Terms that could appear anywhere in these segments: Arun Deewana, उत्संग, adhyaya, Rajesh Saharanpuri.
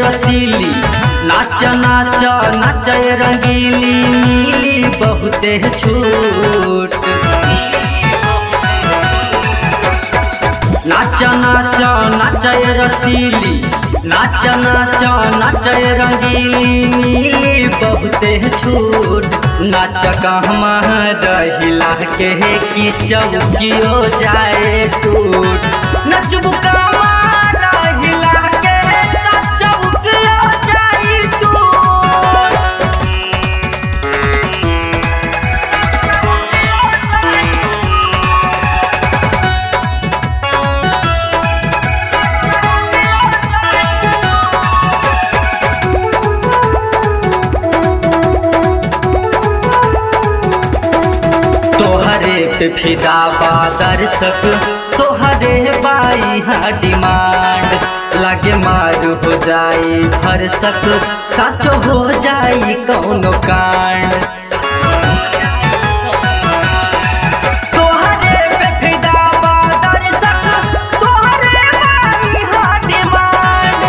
रसीली, नाच नाच नाच रंगीली, नीली बहुते छूट। नाच नाच नाच रसीली, नाच नाच नाच रंगीली, नीली बहुते छूट। नाच कहमा दहिला के की चौकी हो जाए टूट। नचबू कहमा दहिला के चौकी हो जाए फिदा बा दर्शक तोहरे बाई हा डिमांड। लगे मारू हो जाई फरसक, साचो हो जाई कौनो कांड। तोहरे पे फिदा बा दर्शक तोहरे बाई हा डिमांड।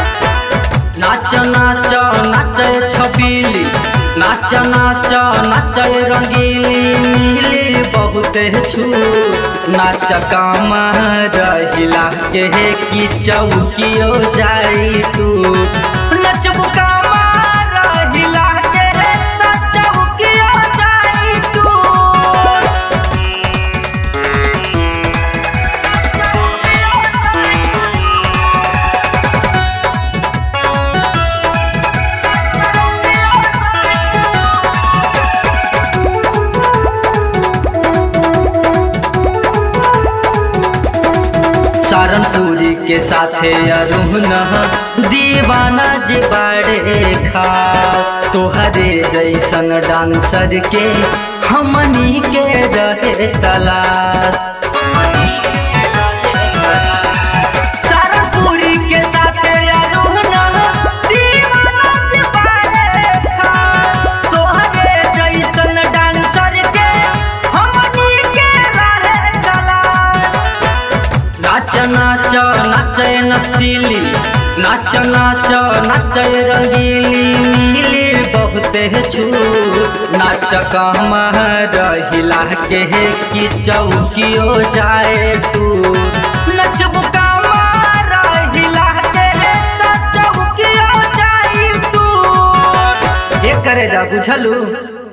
नाच नाच नाच छबीली, नाच नाच नाच रंगीली, बहुते छूट। नाच कामा रहिला के की चौकी हो जाई टूट। नचबू कामा रहिला के चौकी हो जाई सारनपुरी के साथे अरुण दीवाना जी बड़े खास। तोहरे जैसन डांसर के हमनी के रहे तलाश। सारनपुरी के साथे अरुण दीवाना जी बड़े खास। तोहरे जैसन डांसर के हमनी के रहे तलाश। नाच नाच नसीली, नाच नाच नाच रंगीली, नीली बहुते छूट। नाच कहमा रहिला के की चौकी हो जाए टूट। नचबू कहमा रहिला के चौकी हो जाए टूट। एक करे जा बुझलू।